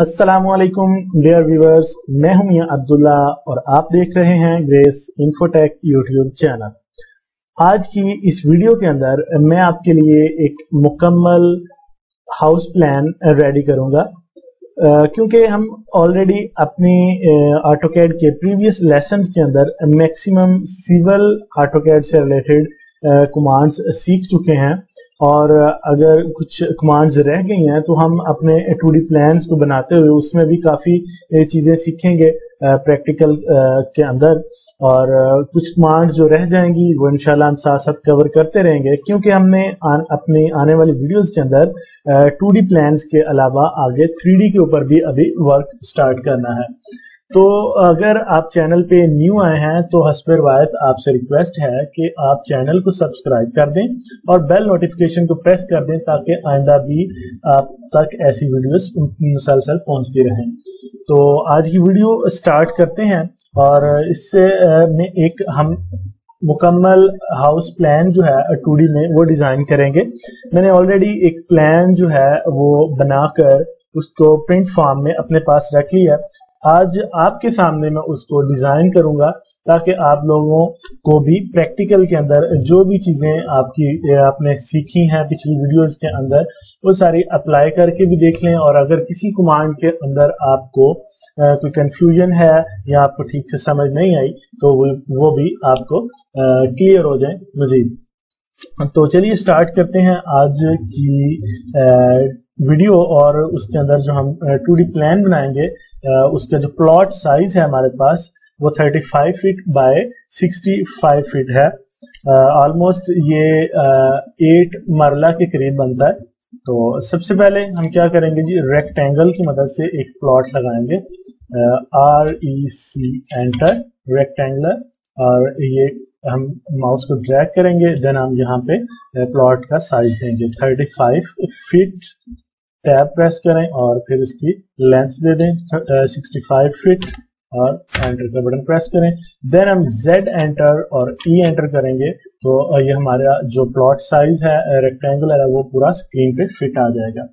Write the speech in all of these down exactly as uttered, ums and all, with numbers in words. अस्सलामुअलैकुम dear viewers, मैं हुमैया अब्दुल्ला और आप देख रहे हैं ग्रेस इंफोटेक यूट्यूब चैनल। आज की इस वीडियो के अंदर मैं आपके लिए एक मुकम्मल हाउस प्लान रेडी करूंगा, क्योंकि हम ऑलरेडी अपने ऑटोकैड के प्रीवियस लेसन्स के अंदर मैक्सिमम सिविल ऑटोकैड से रिलेटेड कमांड्स सीख चुके हैं और अगर कुछ कमांड्स रह गई हैं तो हम अपने टू डी प्लान्स को बनाते हुए उसमें भी काफ़ी चीज़ें सीखेंगे प्रैक्टिकल के अंदर, और कुछ कमांड्स जो रह जाएंगी वो इंशाल्लाह हम साथ साथ कवर करते रहेंगे, क्योंकि हमने आन, अपने आने वाली वीडियोस के अंदर टू डी प्लान्स के अलावा आगे थ्री डी के ऊपर भी अभी वर्क स्टार्ट करना है। तो अगर आप चैनल पे न्यू आए हैं तो हस्ब रिवायत आपसे रिक्वेस्ट है कि आप चैनल को सब्सक्राइब कर दें और बेल नोटिफिकेशन को प्रेस कर दें ताकि आइंदा भी आप तक ऐसी वीडियोस मुसलसल पहुंचती रहें। तो आज की वीडियो स्टार्ट करते हैं और इससे में एक हम मुकम्मल हाउस प्लान जो है टू डी में वो डिज़ाइन करेंगे। मैंने ऑलरेडी एक प्लान जो है वो बनाकर उसको प्रिंट फॉर्म में अपने पास रख लिया। आज आपके सामने मैं उसको डिज़ाइन करूंगा ताकि आप लोगों को भी प्रैक्टिकल के अंदर जो भी चीज़ें आपकी आपने सीखी हैं पिछली वीडियोस के अंदर वो सारी अप्लाई करके भी देख लें, और अगर किसी कमांड के अंदर आपको आ, कोई कंफ्यूजन है या आपको ठीक से समझ नहीं आई तो वो, वो भी आपको क्लियर हो जाए मज़ीद। तो चलिए स्टार्ट करते हैं आज की आ, वीडियो, और उसके अंदर जो हम टू डी प्लान बनाएंगे उसका जो प्लॉट साइज है हमारे पास वो पैंतीस फीट बाय पैंसठ फीट है। ऑलमोस्ट ये एट मरला के करीब बनता है। तो सबसे पहले हम क्या करेंगे जी, रेक्टेंगल की मदद से एक प्लॉट लगाएंगे। R E C enter rectangular, और ये हम माउस को ड्रैग करेंगे, देन हम यहाँ पे प्लॉट का साइज देंगे पैंतीस फीट। टैब प्रेस करें और फिर इसकी लेंथ दे दें पैंसठ फीट और एंटर का बटन प्रेस करें। देन हम Z एंटर और E एंटर करेंगे तो ये हमारा जो प्लॉट साइज है रेक्टेंगुलर है वो पूरा स्क्रीन पे फिट आ जाएगा।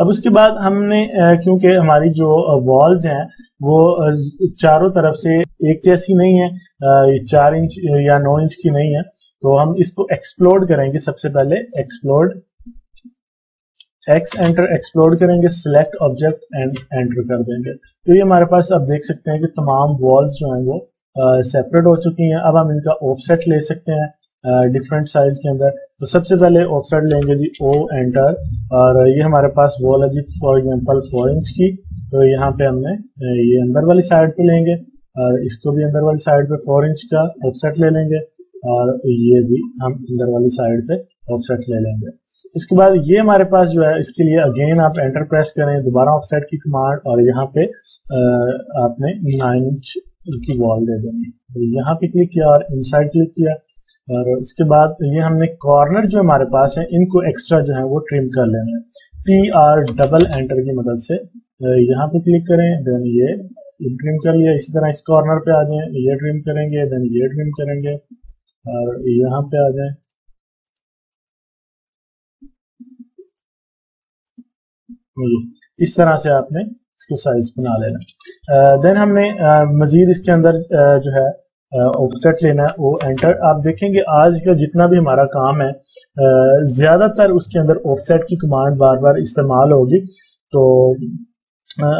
अब उसके बाद हमने, क्योंकि हमारी जो वॉल्स हैं वो चारों तरफ से एक जैसी नहीं है, चार इंच या नौ इंच की नहीं है, तो हम इसको एक्सप्लोड करेंगे। सबसे पहले एक्सप्लोड एक्स एंटर एक्सप्लोड करेंगे, सिलेक्ट ऑब्जेक्ट एंड एंटर कर देंगे। तो ये हमारे पास आप देख सकते हैं कि तमाम वॉल्स जो हैं वो सेपरेट हो चुकी हैं। अब हम इनका ऑफसेट ले सकते हैं डिफरेंट साइज के अंदर। तो सबसे पहले ऑफसेट लेंगे जी ओ एंटर, और ये हमारे पास वॉल है जी फॉर एग्जाम्पल फोर इंच की, तो यहाँ पे हमने ये अंदर वाली साइड पे लेंगे और इसको भी अंदर वाली साइड पे फोर इंच का ऑफसेट ले लेंगे और ये भी हम अंदर वाली साइड पे ऑफसेट ले लेंगे। इसके बाद ये हमारे पास जो है, इसके लिए अगेन आप एंटर प्रेस करें, दोबारा ऑफसेट की कमांड, और यहाँ पे आपने नाइन इंच की वॉल दे देंगे। यहाँ पे क्लिक किया और इनसाइड क्लिक किया, और उसके बाद ये हमने कॉर्नर जो हमारे पास है इनको एक्स्ट्रा जो है वो ट्रिम कर लेना है। टी आर डबल एंटर की मदद से यहाँ पे क्लिक करें, देन ये ट्रिम कर लिया। इसी तरह इस कॉर्नर पे आ जाए, ये ट्रिम करेंगे, देन ये ट्रिम करेंगे और यहाँ पे आ जाए। इस तरह से आपने इसके साइज बना लेना। देन हमने मजीद इसके अंदर जो है ऑफसेट लेना है, वो एंटर। आप देखेंगे आज का जितना भी हमारा काम है ज़्यादातर उसके अंदर ऑफसेट की कमांड बार बार इस्तेमाल होगी। तो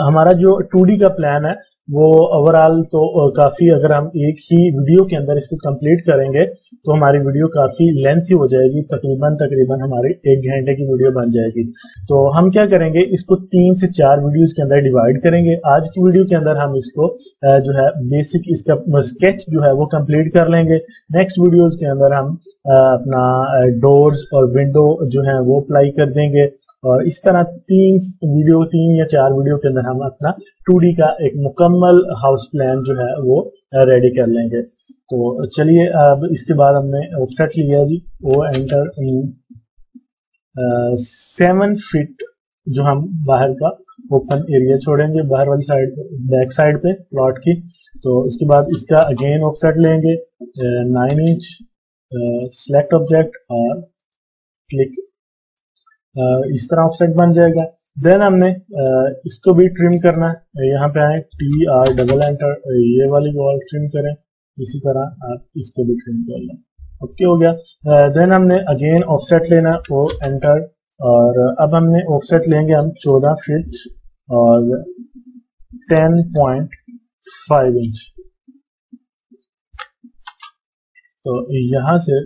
हमारा जो टू डी का प्लान है वो ओवरऑल तो काफ़ी, अगर हम एक ही वीडियो के अंदर इसको कंप्लीट करेंगे तो हमारी वीडियो काफ़ी लेंथी हो जाएगी, तकरीबन तकरीबन हमारी एक घंटे की वीडियो बन जाएगी। तो हम क्या करेंगे, इसको तीन से चार वीडियोस के अंदर डिवाइड करेंगे। आज की वीडियो के अंदर हम इसको जो है बेसिक इसका स्केच जो है वो कम्प्लीट कर लेंगे। नेक्स्ट वीडियोज़ के अंदर हम अपना डोर्स और विंडो जो है वो अप्लाई कर देंगे, और इस तरह तीन वीडियो तीन या चार वीडियो के अंदर हम अपना टू डी का एक मुकम्मल हाउस प्लान जो है वो रेडी कर लेंगे। तो चलिए, अब इसके बाद हमने ऑफसेट लिया जी वो एंटर सेवन फीट जो हम बाहर का ओपन एरिया छोड़ेंगे, बाहर वाली साइड बैक साइड पे प्लॉट की। तो इसके बाद इसका अगेन ऑफसेट लेंगे नाइन इंच, सिलेक्ट ऑब्जेक्ट और क्लिक, इस तरह ऑफसेट बन जाएगा। देन हमने इसको भी ट्रिम करना है। यहाँ पे आए टी आर डबल एंटर, ये वाली वॉल ट्रिम करें, इसी तरह आप इसको भी ट्रिम कर लें। ओके हो गया। देन हमने अगेन ऑफसेट लेना ओ एंटर, और अब हमने ऑफसेट लेंगे हम चौदह फिट और टेन पॉइंट फाइव इंच। तो यहाँ से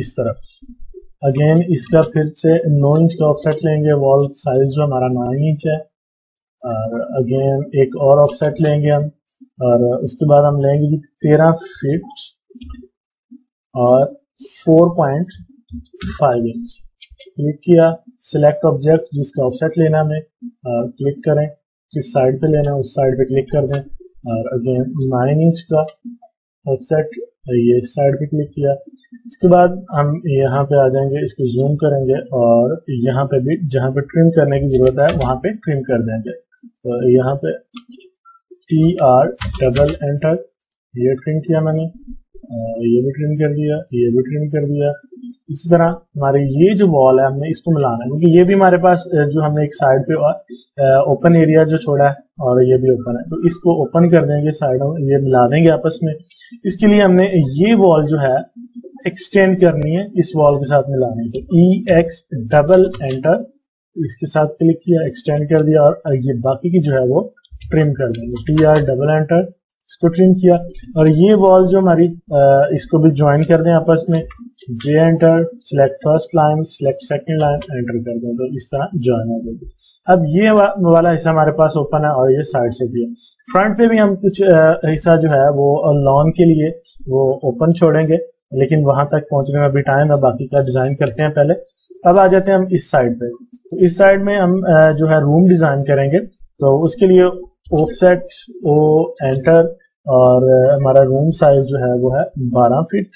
इस तरफ अगेन इसका फिर से नौ इंच का ऑफसेट लेंगे, वॉल साइज जो हमारा नौ इंच है, और अगेन एक और ऑफसेट लेंगे हम, और उसके बाद हम लेंगे तेरह फीट और four point five inch. Click किया, सिलेक्ट ऑब्जेक्ट जिसका ऑफसेट लेना है, क्लिक करें, किस साइड पे लेना है उस साइड पे क्लिक कर दें, और अगेन नौ इंच का ऑफसेट ये इस साइड पे क्लिक किया। इसके बाद हम यहाँ पे आ जाएंगे, इसको जूम करेंगे और यहाँ पे भी जहाँ पे ट्रिम करने की जरूरत है वहाँ पे ट्रिम कर देंगे। तो यहाँ पे टी आर डबल एंटर, ये ट्रिम किया मैंने, ये भी ट्रिम कर दिया, ये भी ट्रिम कर दिया। इसी तरह हमारे ये जो वॉल है हमने इसको मिलाना है, क्योंकि ये भी हमारे पास जो हमने एक साइड पे ओपन एरिया जो छोड़ा है और ये भी ओपन है, तो इसको ओपन कर देंगे, साइडों ये मिला देंगे आपस में। इसके लिए हमने ये वॉल जो है एक्सटेंड करनी है, इस वॉल के साथ मिलानी है। तो ई एक्स डबल एंटर, इसके साथ क्लिक किया, एक्सटेंड कर दिया, और ये बाकी की जो है वो ट्रिम कर देंगे। टी आर डबल एंटर, इसको ट्रिम किया, और ये वॉल जो हमारी इसको भी ज्वाइन कर दें आपस में। J enter, select first line, select second line, enter कर दें, तो इस तरह ज्वाइन हो जाएगी। अब ये वा, वाला हिस्सा हमारे पास ओपन है और ये साइड से भी है। फ्रंट पे भी हम कुछ हिस्सा जो है वो लॉन के लिए वो ओपन छोड़ेंगे, लेकिन वहां तक पहुंचने में अभी टाइम है, बाकी का डिजाइन करते हैं पहले। अब आ जाते हैं हम इस साइड पे। तो इस साइड में हम जो है रूम डिजाइन करेंगे, तो उसके लिए ऑफसेट ओ एंटर, और हमारा रूम साइज जो है वो है बारह फीट,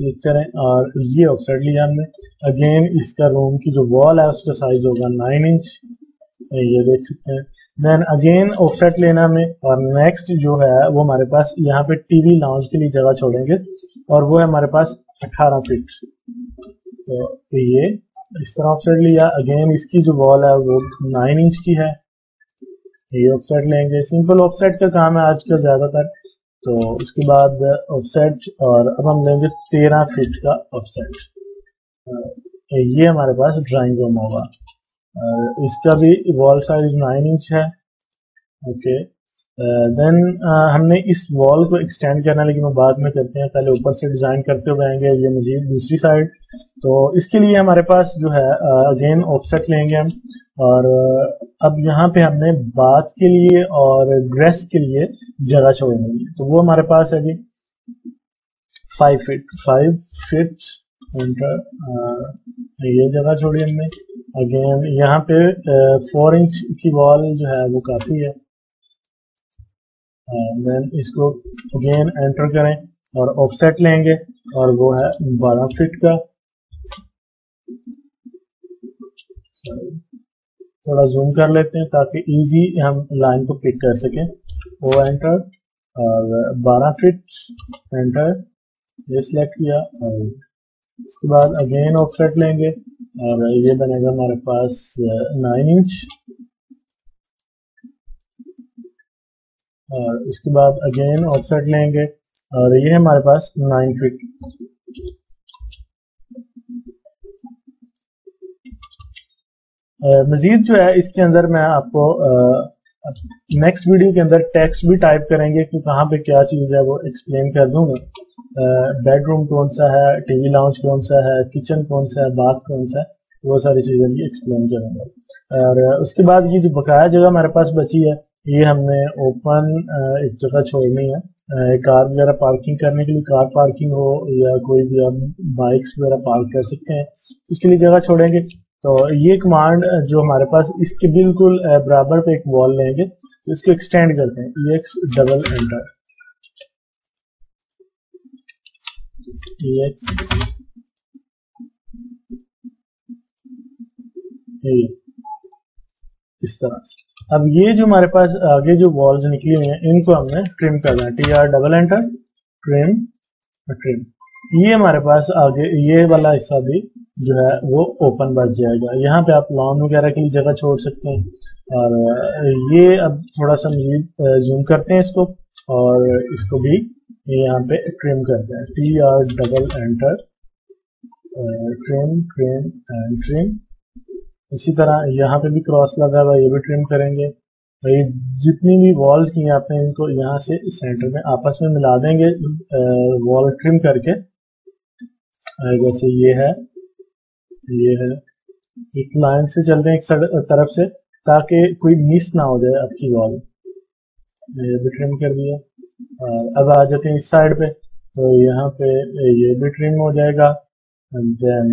क्लिक करें, और ये ऑफसेट लिया हमने। अगेन इसका रूम की जो वॉल है उसका साइज होगा नाइन इंच, ये देख सकते हैं। देन अगेन ऑफसेट लेना हमें, और नेक्स्ट जो है वो हमारे पास यहाँ पे टीवी लाउंज के लिए जगह छोड़ेंगे, और वो है हमारे पास अठारह फीट। तो ये इस तरह ऑफसेट लिया। अगेन इसकी जो वॉल है वो नाइन इंच की है, ये ऑफसेट लेंगे। सिंपल ऑफसेट का काम है आज का ज्यादातर। तो उसके बाद ऑफसेट, और अब हम लेंगे तेरह फीट का ऑफसेट, ये हमारे पास ड्राइंग रूम होगा। इसका भी वॉल साइज नाइन इंच है। ओके, देन हमने इस वॉल को एक्सटेंड करना, लेकिन वो बाद में करते हैं, पहले ऊपर से डिजाइन करते हुए आएंगे। ये मजीद दूसरी साइड, तो इसके लिए हमारे पास जो है अगेन ऑफसेट लेंगे हम, और अब यहाँ पे हमने बाथ के लिए और ड्रेस के लिए जगह छोड़ेंगे। तो वो हमारे पास है जी five feet five feet enter, ये जगह छोड़ी हमने। अगेन यहाँ पे फोर इंच की वॉल जो है वो काफी है। देन इसको अगेन एंटर करें और ऑफसेट लेंगे, और वो है बारह फिट का। सॉरी, थोड़ा जूम कर लेते हैं ताकि इजी हम लाइन को पिक कर सकें। ओ एंटर, और बारह फिट एंटर, ये सिलेक्ट किया, और इसके बाद अगेन ऑफसेट लेंगे, और ये बनेगा हमारे पास नाइन इंच। और इसके बाद अगेन ऑफसेट लेंगे, और ये हमारे पास नाइन फिट। मजीद जो है इसके अंदर मैं आपको नेक्स्ट वीडियो के अंदर टेक्स्ट भी टाइप करेंगे कि कहाँ पे क्या चीज़ है वो एक्सप्लेन कर दूंगा। बेडरूम कौन सा है, टीवी लाउंज कौन सा है, किचन कौन सा है, बाथ कौन सा है, वो सारी चीज़ें भी एक्सप्लेन करेंगे। और उसके बाद ये जो बकाया जगह हमारे पास बची है, ये हमने ओपन एक जगह छोड़नी है, कार वगैरह पार्किंग करने के लिए, कार पार्किंग हो या कोई भी आप बाइक्स वगैरह पार्क कर सकते हैं, उसके लिए जगह छोड़ेंगे। तो ये कमांड जो हमारे पास इसके बिल्कुल बराबर पे एक वॉल लेंगे, तो इसको एक्सटेंड करते हैं। E X double enter, E X इस तरह से। अब ये जो हमारे पास आगे जो वॉल्स निकली हुई हैं इनको हमने ट्रिम करना है। T R double enter, trim trim. ये हमारे पास आगे ये वाला हिस्सा भी जो है वो ओपन बच जाएगा। यहाँ पे आप लॉन वगैरह के लिए जगह छोड़ सकते हैं। और ये अब थोड़ा सा मजीद जूम करते हैं इसको और इसको भी यहाँ पे ट्रिम करते हैं, T R double enter trim trim and trim. इसी तरह यहाँ पे भी क्रॉस लगा हुआ, ये भी ट्रिम करेंगे। ये जितनी भी वॉल्स की आपने इनको यहाँ से सेंटर में आपस में मिला देंगे वॉल ट्रिम करके। जैसे ये है, ये है, एक लाइन से चलते हैं एक तरफ से ताकि कोई मिस ना हो जाए आपकी वॉल। ये भी ट्रिम कर दिया और अब आ जाते हैं इस साइड पे, तो यहाँ पे ये भी ट्रिम हो जाएगा, देन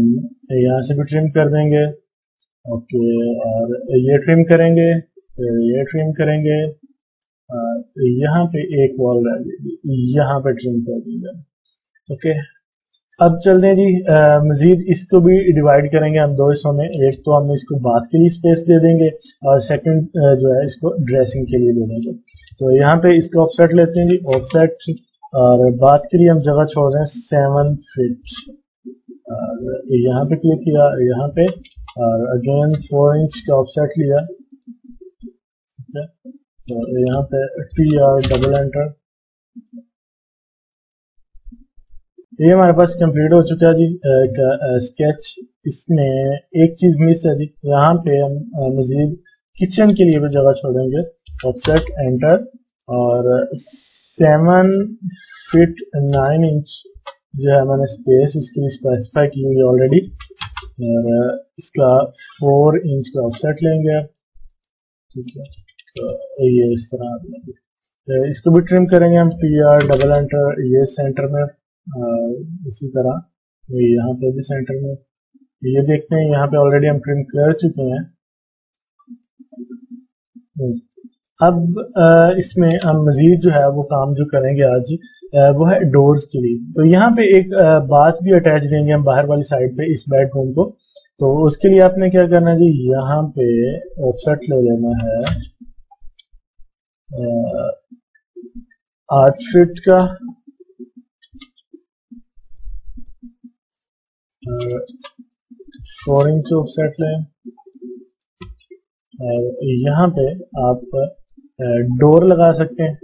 यहाँ से भी ट्रिम कर देंगे। ओके, और ये ट्रिम करेंगे, ये ट्रिम करेंगे, और यहाँ पे एक वॉल डाल देंगे, यहाँ पे ट्रिम कर देंगे। ओके, अब चलते हैं जी आ, मजीद इसको भी डिवाइड करेंगे हम दो हिस्सों में। एक तो हम इसको बात के लिए स्पेस दे देंगे और सेकंड जो है इसको ड्रेसिंग के लिए दे देंगे। तो यहाँ पे इसका ऑफसेट लेते हैं जी, ऑफसेट, और बात के लिए हम जगह छोड़ रहे हैं सेवन फिट। और यहाँ पे क्लिक किया यहाँ पे, और अगेन फोर इंच का ऑफसेट लिया। ठीक है, तो यहाँ पे टी आर डबल एंटर, ये हमारे पास कंप्लीट हो चुका है जी एक स्केच। इसमें एक चीज मिस है जी, यहाँ पे हम मजीद किचन के लिए भी जगह छोड़ेंगे, ऑफसेट एंटर और सेवन फिट नाइन इंच जो है मैंने स्पेस इसके लिए स्पेसिफाई की हुई ऑलरेडी। और इसका फोर इंच का ऑफसेट लेंगे। ठीक है, तो ये इस तरह इसको भी ट्रिम करेंगे हम, पी आर डबल एंटर, ये सेंटर में। इसी तरह यहाँ पे भी सेंटर में, ये देखते हैं यहाँ पे ऑलरेडी हम प्रिंट कर चुके हैं। अब इसमें हम मजीद जो है वो काम जो करेंगे आज वो है डोर्स के लिए। तो यहाँ पे एक बाथ भी अटैच देंगे हम बाहर वाली साइड पे इस बेडरूम को। तो उसके लिए आपने क्या करना है जी, यहाँ पे ऑफसेट ले लेना है आठ फिट का, फोर इंच ऑफसेट लें, और यहाँ पे आप डोर लगा सकते हैं।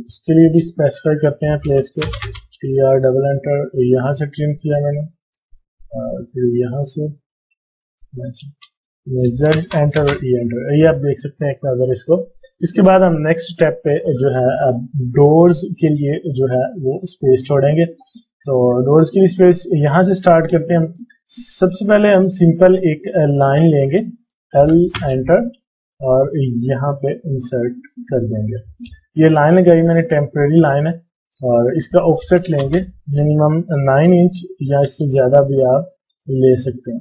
उसके लिए भी स्पेसिफाई करते हैं प्लेस को, टी आर डबल एंटर, यहाँ से ट्रिम किया मैंने, फिर यहाँ से जेड एंटर, ये एंटर, ये आप देख सकते हैं एक नज़र इसको। इसके बाद हम नेक्स्ट स्टेप पे जो है आप डोर्स के लिए जो है वो स्पेस छोड़ेंगे। तो डोर्स के लिए स्पेस यहाँ से स्टार्ट करते हैं हम। सबसे पहले हम सिंपल एक लाइन लेंगे, एल एंटर, और यहाँ पे इंसर्ट कर देंगे। ये लाइन लगाई मैंने, टेम्परेरी लाइन है, और इसका ऑफसेट लेंगे मिनिमम नाइन इंच या इससे ज़्यादा भी आप ले सकते हैं।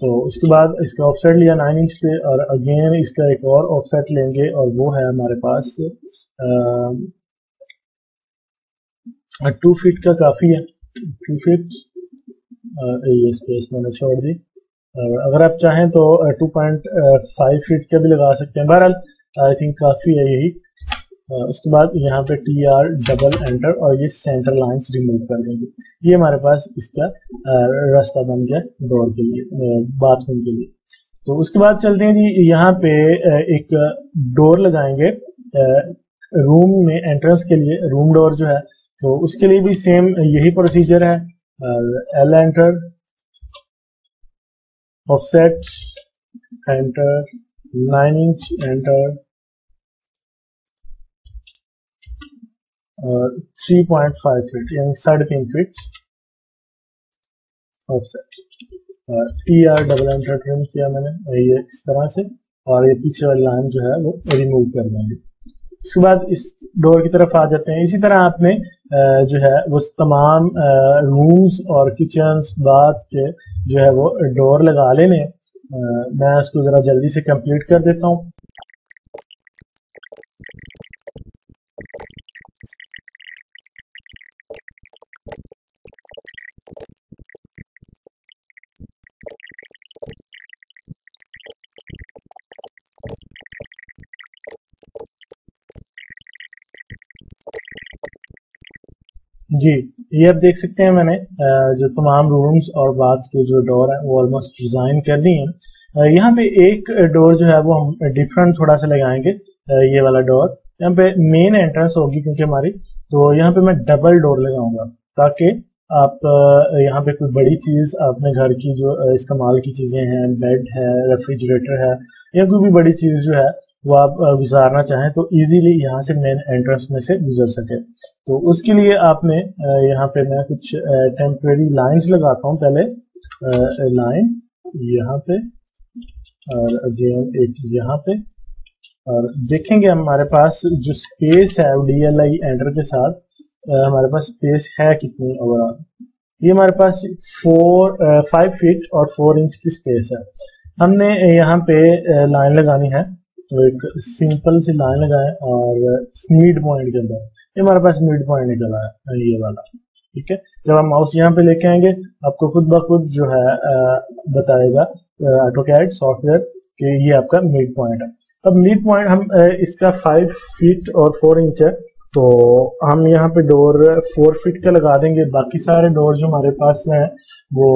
तो उसके बाद इसका ऑफसेट लिया नाइन इंच पे, और अगेन इसका एक और ऑफसेट लेंगे, और वो है हमारे पास आ, टू फीट का काफ़ी है, टू फीट। ये स्पेस मैंने छोड़ दी, और अगर आप चाहें तो टू पॉइंट फाइव फीट का भी लगा सकते हैं, बहरहाल आई थिंक काफ़ी है यही। उसके बाद यहाँ पे टी आर डबल एंटर और ये सेंटर लाइंस रिमूव कर देंगे। ये हमारे पास इसका रास्ता बन गया डोर के लिए, बाथरूम के लिए। तो उसके बाद चलते हैं जी, यहाँ पे एक डोर लगाएंगे रूम में एंट्रेंस के लिए, रूम डोर जो है। तो उसके लिए भी सेम यही प्रोसीजर है, L enter, offset enter, nine inch enter, three point five feet यानी साढ़े तीन फीट offset, T R double enter trim किया मैंने ये इस तरह से, और ये पीछे वाली लाइन जो है वो रिमूव कर देंगे। उसके बाद इस डोर की तरफ आ जाते हैं। इसी तरह आपने जो है वो तमाम रूम्स और किचन्स बाथ के जो है वो डोर लगा लेने। मैं इसको ज़रा जल्दी से कंप्लीट कर देता हूँ। जी, ये आप देख सकते हैं मैंने जो तमाम रूम्स और बाथ के जो डोर हैं वो ऑलमोस्ट डिज़ाइन कर दी हैं। यहाँ पे एक डोर जो है वो हम डिफरेंट थोड़ा सा लगाएंगे, ये वाला डोर यहाँ पे मेन एंट्रेंस होगी क्योंकि हमारी, तो यहाँ पे मैं डबल डोर लगाऊंगा ताकि आप यहाँ पे कोई बड़ी चीज़ आपने घर की जो इस्तेमाल की चीज़ें हैं, बेड है, रेफ्रिजरेटर है या कोई भी बड़ी चीज़ जो है वो आप गुजारना चाहें तो इजीली यहाँ से मेन एंट्रेंस में से गुजर सके। तो उसके लिए आपने यहाँ पे मैं कुछ टेम्परेरी लाइंस लगाता हूँ, पहले लाइन यहाँ पे और अगेन एक यहाँ पे, और देखेंगे हमारे पास जो स्पेस है डी एल आई एंटर के साथ हमारे पास स्पेस है कितनी। ओवरऑल ये हमारे पास फोर फाइव फीट और फोर इंच की स्पेस है। हमने यहाँ पे लाइन लगानी है तो एक सिंपल सी लाइन लगाएं और मिड पॉइंट के अंदर ये हमारे पास मिड पॉइंट निकल आया ये वाला, ठीक है। जब हम माउस यहाँ पे लेके आएंगे आपको खुद ब खुद जो है बताएगा ऑटोकैड सॉफ्टवेयर कि ये आपका मिड पॉइंट है। अब मिड पॉइंट हम इसका फाइव फीट और फोर इंच है तो हम यहाँ पे डोर फोर फीट का लगा देंगे। बाकी सारे डोर जो हमारे पास हैं वो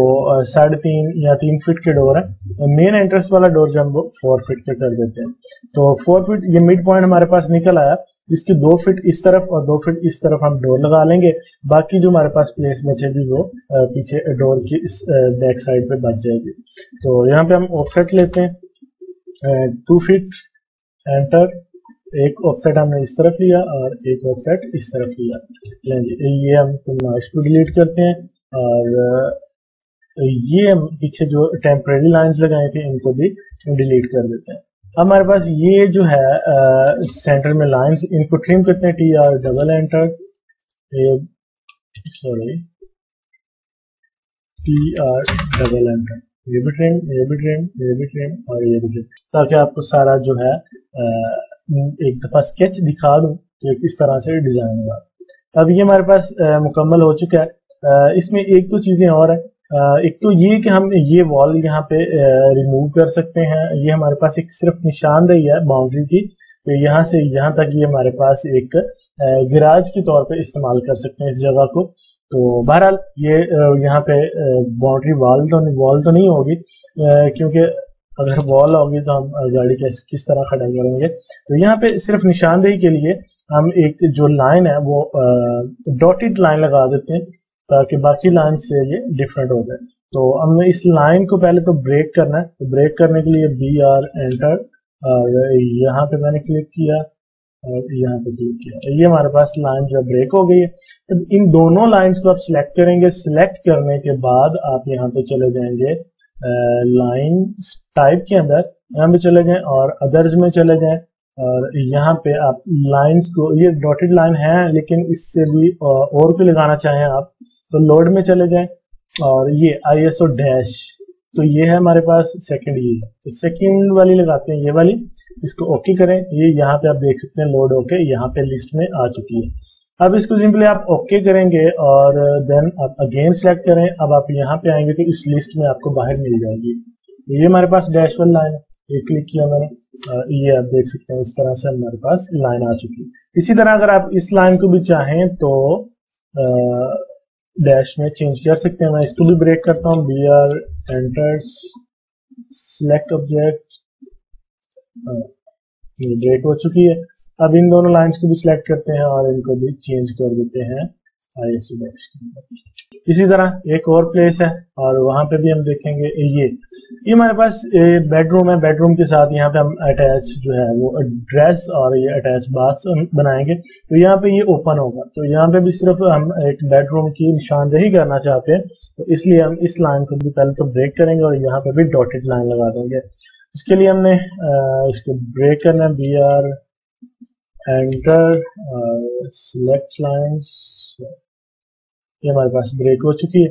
साढ़े तीन या तीन फीट के डोर हैं। मेन एंट्रेंस वाला डोर जो हम वो फोर फीट का कर देते हैं। तो फोर फीट ये मिड पॉइंट हमारे पास निकल आया, इसके दो फीट इस तरफ और दो फीट इस तरफ हम डोर लगा लेंगे। बाकी जो हमारे पास प्लेस बचेगी वो पीछे डोर की इस बैक साइड पे बच जाएगी। तो यहाँ पे हम ऑफसेट लेते हैं टू फीट एंटर, एक ऑफसेट हमने इस तरफ लिया और एक ऑफसेट इस तरफ लिया। ये हम मार्क्स को डिलीट करते हैं और ये हम पीछे जो टेम्परेरी लाइंस लगाए थे इनको भी डिलीट कर देते हैं। हमारे पास ये जो है आ, सेंटर में लाइंस इनको ट्रिम करते हैं, T R double enter sorry T R double enter, ये भी ट्रिम ये भी ट्रिम ये भी ट्रिम और ये भी ट्रिम, ताकि आपको सारा जो है आ, एक दफा स्केच दिखा दूं कि किस तरह से डिजाइन हुआ। अब ये हमारे पास आ, मुकम्मल हो चुका है। आ, इसमें एक तो चीजें और है, आ, एक तो ये कि हम ये वॉल यहाँ पे रिमूव कर सकते हैं। ये हमारे पास एक सिर्फ निशानदेही है बाउंड्री की, तो यहाँ से यहाँ तक ये हमारे पास एक गैराज के तौर पे इस्तेमाल कर सकते हैं इस जगह को। तो बहरहाल ये यहाँ पे बाउंड्री वॉल तो वॉल तो नहीं होगी क्योंकि अगर वॉल होगी तो हम गाड़ी कैसे किस तरह खड़ा करेंगे। तो यहाँ पे सिर्फ निशानदेही के लिए हम एक जो लाइन है वो डॉटेड लाइन लगा देते हैं ताकि बाकी लाइन से ये डिफरेंट हो जाए। तो हमने इस लाइन को पहले तो ब्रेक करना है, तो ब्रेक करने के लिए बी आर एंटर और यहाँ पे मैंने क्लिक किया और यहाँ पे क्लिक किया, ये हमारे पास लाइन जो ब्रेक हो गई है। तो इन दोनों लाइन्स को आप सिलेक्ट करेंगे, सिलेक्ट करने के बाद आप यहाँ पे चले जाएंगे लाइन टाइप के अंदर, यहाँ पे चले जाएं और अदर्स में चले जाएं और यहाँ पे आप लाइंस को, ये डॉटेड लाइन है लेकिन इससे भी और भी लगाना चाहें आप तो लोड में चले जाएं और ये आईएसओ डैश, तो ये है हमारे पास सेकंड, ये तो सेकंड वाली लगाते हैं ये वाली, इसको ओके करें। ये यहाँ पे आप देख सकते हैं लोड होके यहाँ पे लिस्ट में आ चुकी है। अब इसको सिंपली आप ओके करेंगे और देन आप अगेन सेलेक्ट करें। अब आप यहाँ पे आएंगे तो इस लिस्ट में आपको बाहर मिल जाएगी। ये हमारे पास डैश वन लाइन, ये क्लिक किया मैंने, ये आप देख सकते हैं इस तरह से हमारे पास लाइन आ चुकी है। इसी तरह अगर आप इस लाइन को भी चाहें तो डैश में चेंज कर सकते हैं। मैं इसको भी ब्रेक करता हूँ, B R enter select object, ये ब्रेक हो चुकी है। अब इन दोनों लाइंस को भी सिलेक्ट करते हैं और इनको भी चेंज कर देते हैं आईएसओ डैश के अंदर। इसी तरह एक और प्लेस है और वहां पे भी हम देखेंगे, ये ये हमारे पास बेडरूम है, बेडरूम के साथ यहाँ पे हम अटैच जो है वो ड्रेस और ये अटैच बाथ बनाएंगे। तो यहाँ पे ये ओपन होगा, तो यहाँ पे भी सिर्फ हम एक बेडरूम की निशानदेही करना चाहते हैं तो इसलिए हम इस लाइन को भी पहले तो ब्रेक करेंगे और यहाँ पे भी डॉटेड लाइन लगा देंगे। उसके लिए हमने इसको ब्रेक करना, B R enter select lines, ये हमारे पास ब्रेक हो चुकी है।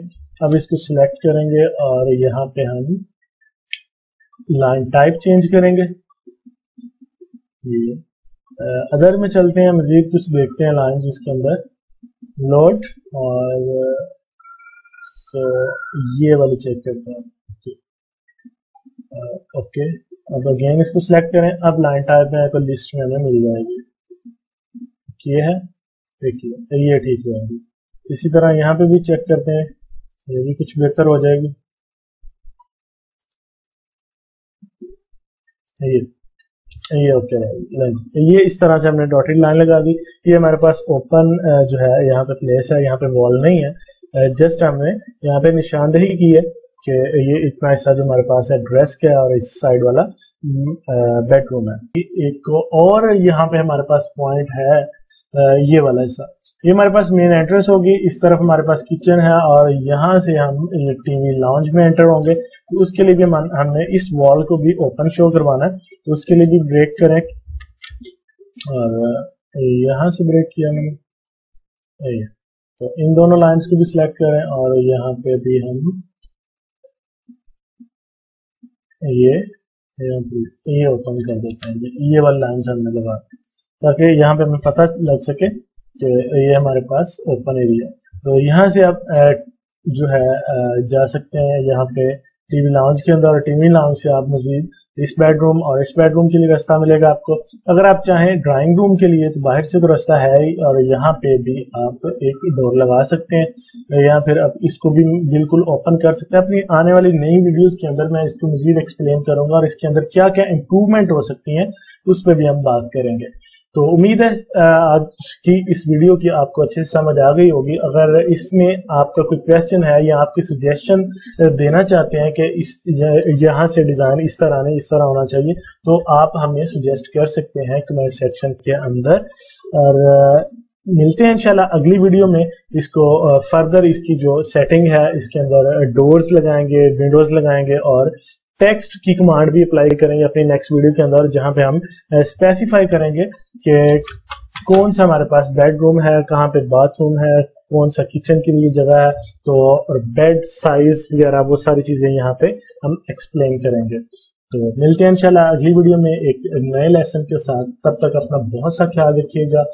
अब इसको सिलेक्ट करेंगे और यहाँ पे हम लाइन टाइप चेंज करेंगे, ये अदर में चलते हैं, मजीद कुछ देखते हैं लाइन जिसके अंदर लोड और सो ये वाली चेक करते हैं। Okay okay. अब अगेन इसको सिलेक्ट करें, अब लाइन टाइप में तो लिस्ट में हमें मिल जाएगी, ये है देखिए ये ठीक है। इसी तरह यहाँ पे भी चेक करते हैं, ये भी कुछ बेहतर हो जाएगी। ये ये ओके जी, ये इस तरह से हमने डॉटेड लाइन लगा दी। ये हमारे पास ओपन जो है यहाँ पे प्लेस है, यहाँ पे वॉल नहीं है, जस्ट हमने यहाँ पे निशानदेही की है कि ये इतना हिस्सा जो हमारे पास है ड्रेस का है और इस साइड वाला बेडरूम है। एक और यहाँ पे हमारे पास पॉइंट है ये वाला हिस्सा, ये हमारे पास मेन एंट्रेंस होगी। इस तरफ हमारे पास किचन है और यहाँ से हम टीवी लाउंज में एंटर होंगे, तो उसके लिए भी हमने इस वॉल को भी ओपन शो करवाना है, तो उसके लिए भी ब्रेक करें और यहाँ से ब्रेक किया मैंने, तो इन दोनों लाइंस को भी सिलेक्ट करें और यहाँ पे भी हम ये ये ओपन कर देते हैं, ये वाली लाइंस हमने लगा ताकि यहाँ पे हमें पता लग सके कि ये हमारे पास ओपन एरिया। तो यहाँ से आप जो है जा सकते हैं यहाँ पे टीवी लाउंज के अंदर, और टीवी लाउंज से आप मजीद इस बेडरूम और इस बेडरूम के लिए रास्ता मिलेगा आपको। अगर आप चाहें ड्राइंग रूम के लिए तो बाहर से तो रास्ता है ही, और यहाँ पे भी आप एक डोर लगा सकते हैं या फिर आप इसको भी बिल्कुल ओपन कर सकते हैं। अपनी आने वाली नई वीडियोस के अंदर मैं इसको मजीद एक्सप्लेन करूंगा और इसके अंदर क्या क्या इम्प्रूवमेंट हो सकती है उस पर भी हम बात करेंगे। तो उम्मीद है आज की इस वीडियो की आपको अच्छे से समझ आ गई होगी। अगर इसमें आपका कोई क्वेश्चन है या आपकी सजेशन देना चाहते हैं कि इस यहाँ से डिज़ाइन इस तरह नहीं इस तरह होना चाहिए, तो आप हमें सजेस्ट कर सकते हैं कमेंट सेक्शन के अंदर। और मिलते हैं इंशाल्लाह अगली वीडियो में, इसको फर्दर इसकी जो सेटिंग है इसके अंदर डोर्स लगाएंगे, विंडोज़ लगाएंगे और टेक्स्ट की कमांड भी अप्लाई करेंगे अपनी नेक्स्ट वीडियो के अंदर, जहां पे हम स्पेसिफाई करेंगे कि कौन सा हमारे पास बेडरूम है, कहाँ पे बाथरूम है, कौन सा किचन के लिए जगह है, तो और बेड साइज वगैरह वो सारी चीजें यहाँ पे हम एक्सप्लेन करेंगे। तो मिलते हैं इंशाल्लाह अगली वीडियो में एक नए लेसन के साथ। तब तक अपना बहुत सा ख्याल रखिएगा,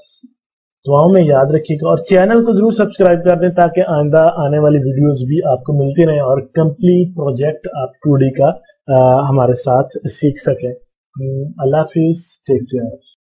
दुआओं में याद रखिएगा और चैनल को जरूर सब्सक्राइब कर दें ताकि आइंदा आने वाली वीडियोस भी आपको मिलती रहें और कंप्लीट प्रोजेक्ट आप टू डी का आ, हमारे साथ सीख सकें। अल्लाह हाफिज़, टेक केयर।